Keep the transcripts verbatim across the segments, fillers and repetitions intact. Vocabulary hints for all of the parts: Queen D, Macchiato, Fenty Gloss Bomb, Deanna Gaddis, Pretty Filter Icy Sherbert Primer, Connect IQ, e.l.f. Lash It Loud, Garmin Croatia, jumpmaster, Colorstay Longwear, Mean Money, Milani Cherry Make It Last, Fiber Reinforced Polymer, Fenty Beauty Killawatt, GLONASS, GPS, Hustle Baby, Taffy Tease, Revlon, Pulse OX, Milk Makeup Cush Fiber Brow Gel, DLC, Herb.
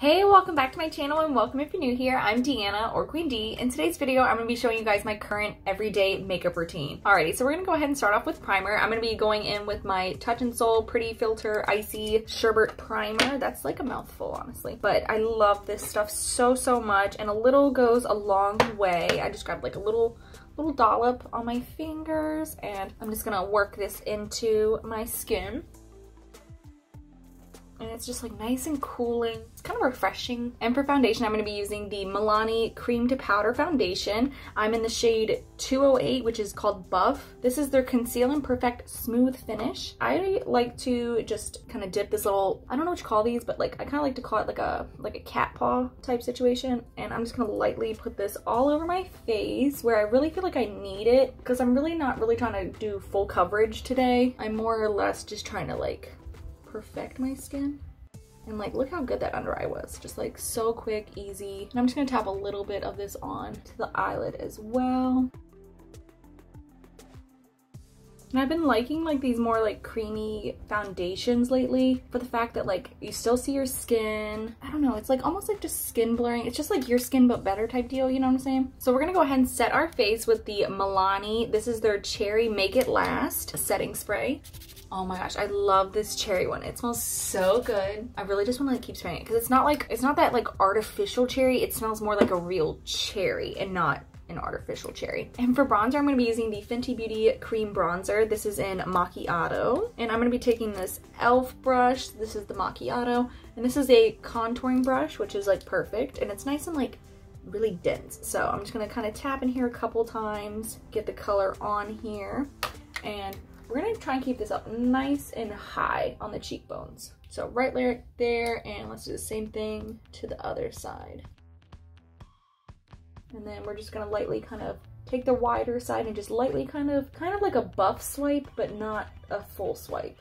Hey, welcome back to my channel and welcome if you're new here. I'm Deanna or Queen D. In today's video, I'm going to be showing you guys my current everyday makeup routine. Alrighty, so we're going to go ahead and start off with primer. I'm going to be going in with my Touch and Soul Pretty Filter Icy Sherbert Primer. That's like a mouthful, honestly. But I love this stuff so, so much, and a little goes a long way. I just grabbed like a little... little dollop on my fingers, and I'm just gonna work this into my skin. And it's just like nice and cooling. It's kind of refreshing. And for foundation, I'm going to be using the Milani Cream to Powder Foundation. I'm in the shade two oh eight, which is called Buff. This is their Conceal and Perfect Smooth Finish. I like to just kind of dip this little, I don't know what you call these, but like I kind of like to call it like a like a cat paw type situation. And I'm just going to lightly put this all over my face where I really feel like I need it, because I'm really not really trying to do full coverage today. I'm more or less just trying to like... perfect my skin. And like look how good that under eye was, just like so quick, easy. And I'm just gonna tap a little bit of this on to the eyelid as well. And I've been liking like these more like creamy foundations lately, for the fact that like you still see your skin. I don't know, it's like almost like just skin blurring. It's just like your skin but better type deal, you know what I'm saying? So we're gonna go ahead and set our face with the Milani. This is their Cherry Make It Last setting spray. Oh my gosh, I love this cherry one. It smells so good. I really just want to like keep spraying it, because it's not like, it's not that like artificial cherry. It smells more like a real cherry and not an artificial cherry. And for bronzer, I'm going to be using the Fenty Beauty Cream Bronzer. This is in Macchiato. And I'm going to be taking this e l f brush. This is the Macchiato. And this is a contouring brush, which is like perfect. And it's nice and like really dense. So I'm just going to kind of tap in here a couple times, get the color on here. And we're gonna try and keep this up nice and high on the cheekbones. So right layer there, and let's do the same thing to the other side. And then we're just gonna lightly kind of take the wider side and just lightly kind of, kind of like a buff swipe, but not a full swipe.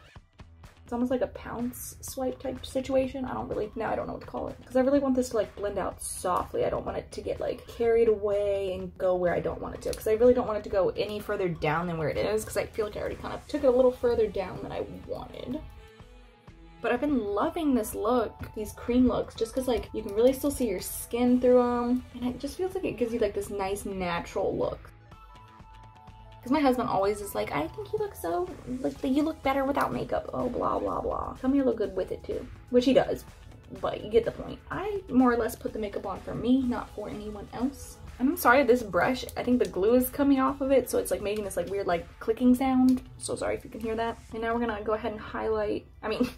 It's almost like a pounce swipe type situation. I don't really, now I don't know what to call it, because I really want this to like blend out softly. I don't want it to get like carried away and go where I don't want it to, because I really don't want it to go any further down than where it is, because I feel like I already kind of took it a little further down than I wanted. But I've been loving this look, these cream looks, just because like you can really still see your skin through them, and it just feels like it gives you like this nice natural look. Because my husband always is like, I think you look so, like, you look better without makeup. Oh, blah, blah, blah. Tell me you look good with it, too. Which he does, but you get the point. I more or less put the makeup on for me, not for anyone else. And I'm sorry, this brush, I think the glue is coming off of it, so it's, like, making this, like, weird, like, clicking sound. So sorry if you can hear that. And now we're gonna go ahead and highlight, I mean,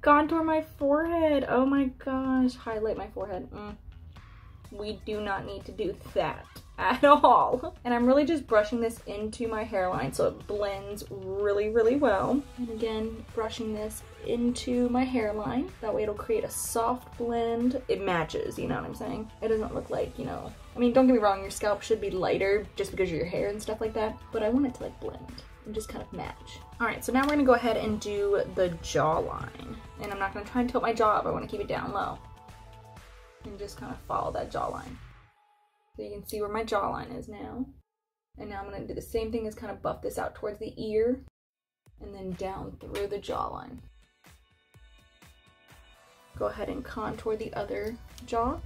contour my forehead. Oh, my gosh. Highlight my forehead. Mm. We do not need to do that at all. And I'm really just brushing this into my hairline so it blends really, really well. And again, brushing this into my hairline. That way it'll create a soft blend. It matches, you know what I'm saying? It doesn't look like, you know, I mean, don't get me wrong, your scalp should be lighter just because of your hair and stuff like that, but I want it to like blend and just kind of match. All right, so now we're gonna go ahead and do the jawline. And I'm not gonna try and tilt my jaw up. I wanna keep it down low. And just kind of follow that jawline. So you can see where my jawline is now. And now I'm going to do the same thing, as kind of buff this out towards the ear and then down through the jawline. Go ahead and contour the other jaw.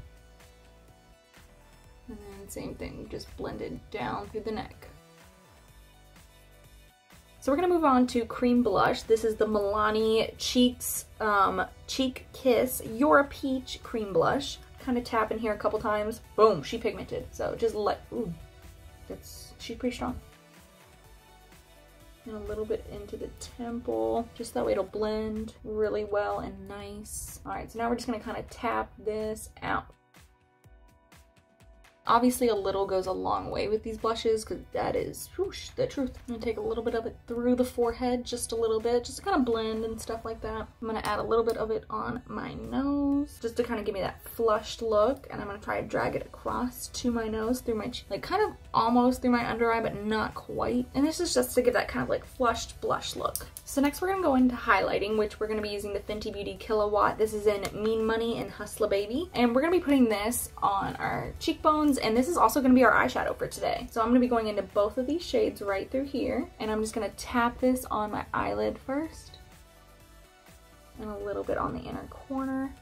And then same thing, just blend it down through the neck. So we're going to move on to cream blush. This is the Milani Cheeks um, Cheek Kiss You're a Peach Cream Blush. Kind of tap in here a couple times. Boom, she pigmented. So just let, ooh, that's, she's pretty strong. And a little bit into the temple. Just that way it'll blend really well and nice. All right, so now we're just going to kind of tap this out. Obviously, a little goes a long way with these blushes, because that is whoosh, the truth. I'm going to take a little bit of it through the forehead, just a little bit, just to kind of blend and stuff like that. I'm going to add a little bit of it on my nose, just to kind of give me that flushed look. And I'm going to try to drag it across to my nose, through my cheek, like kind of almost through my under eye, but not quite. And this is just to give that kind of like flushed blush look. So next we're going to go into highlighting, which we're going to be using the Fenty Beauty Killawatt. This is in Mean Money and Hustle Baby. And we're going to be putting this on our cheekbones. And this is also going to be our eyeshadow for today. So I'm going to be going into both of these shades right through here. And I'm just going to tap this on my eyelid first. And a little bit on the inner corner.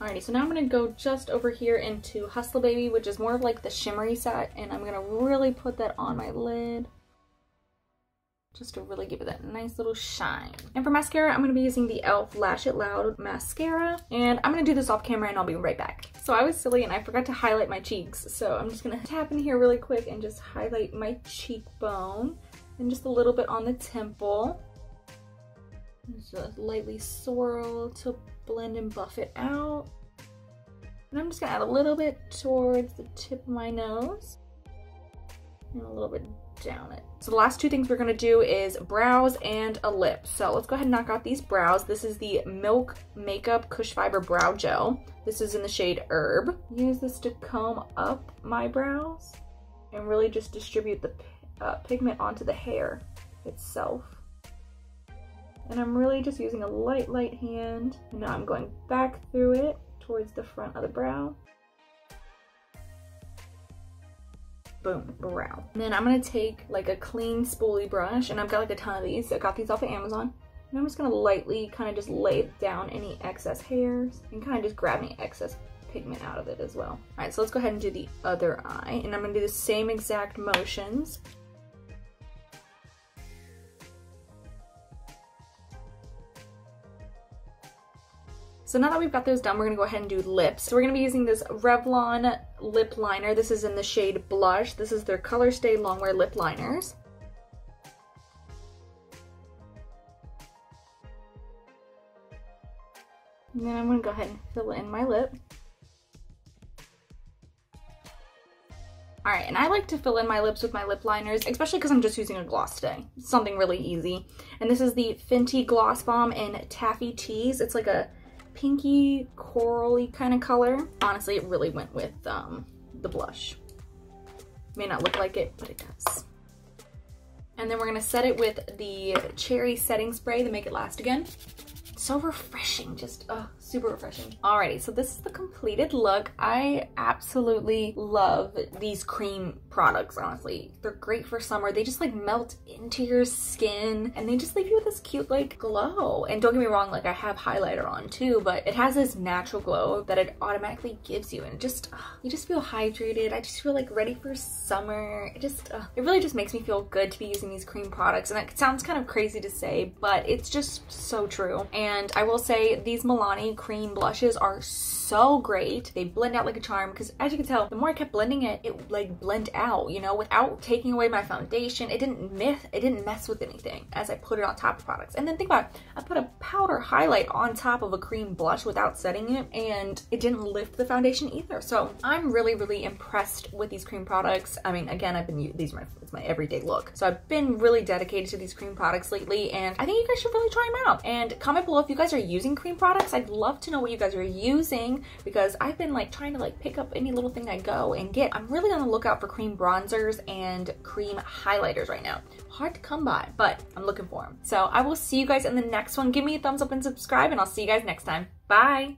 Alrighty, so now I'm going to go just over here into Hustle Baby, which is more of like the shimmery side, and I'm going to really put that on my lid just to really give it that nice little shine. And for mascara, I'm going to be using the e l f. Lash It Loud mascara, and I'm going to do this off camera and I'll be right back. So I was silly and I forgot to highlight my cheeks, so I'm just going to tap in here really quick and just highlight my cheekbone and just a little bit on the temple. Just lightly swirl to blend and buff it out. And I'm just gonna add a little bit towards the tip of my nose and a little bit down it. So the last two things we're gonna do is brows and a lip. So let's go ahead and knock out these brows. This is the Milk Makeup Cush Fiber Brow Gel. This is in the shade Herb. Use this to comb up my brows and really just distribute the uh, pigment onto the hair itself. And I'm really just using a light, light hand. And now I'm going back through it towards the front of the brow. Boom, brow. And then I'm gonna take like a clean spoolie brush, and I've got like a ton of these. I got these off of Amazon. And I'm just gonna lightly kind of just lay down any excess hairs and kind of just grab any excess pigment out of it as well. All right, so let's go ahead and do the other eye. And I'm gonna do the same exact motions. So now that we've got those done, we're gonna go ahead and do lips. So we're gonna be using this Revlon lip liner. This is in the shade Blush. This is their Colorstay Longwear lip liners. And then I'm gonna go ahead and fill in my lip. All right, and I like to fill in my lips with my lip liners, especially because I'm just using a gloss today. It's something really easy. And this is the Fenty Gloss Bomb in Taffy Tease. It's like a pinky, corally kind of color. Honestly, it really went with um, the blush. May not look like it, but it does. And then we're gonna set it with the Cherry Setting Spray to make it last again. So refreshing, just oh, super refreshing. Alrighty, so this is the completed look. I absolutely love these cream products, honestly. They're great for summer. They just like melt into your skin and they just leave you with this cute like glow. And don't get me wrong, like I have highlighter on too, but it has this natural glow that it automatically gives you, and it just, oh, you just feel hydrated. I just feel like ready for summer. It just, oh, it really just makes me feel good to be using these cream products. And it sounds kind of crazy to say, but it's just so true. And And I will say these Milani cream blushes are so great. They blend out like a charm, because as you can tell, the more I kept blending it, it like blend out, you know, without taking away my foundation. It didn't myth, it didn't mess with anything as I put it on top of products. And then think about it, I put a powder highlight on top of a cream blush without setting it, and it didn't lift the foundation either. So I'm really, really impressed with these cream products. I mean, again, I've been, these are my, it's my everyday look. So I've been really dedicated to these cream products lately, and I think you guys should really try them out. And comment below if you guys are using cream products. I'd love to know what you guys are using, because I've been like trying to like pick up any little thing I go and get. I'm really on the lookout for cream bronzers and cream highlighters right now. Hard to come by, but I'm looking for them. So I will see you guys in the next one. Give me a thumbs up and subscribe, and I'll see you guys next time. Bye.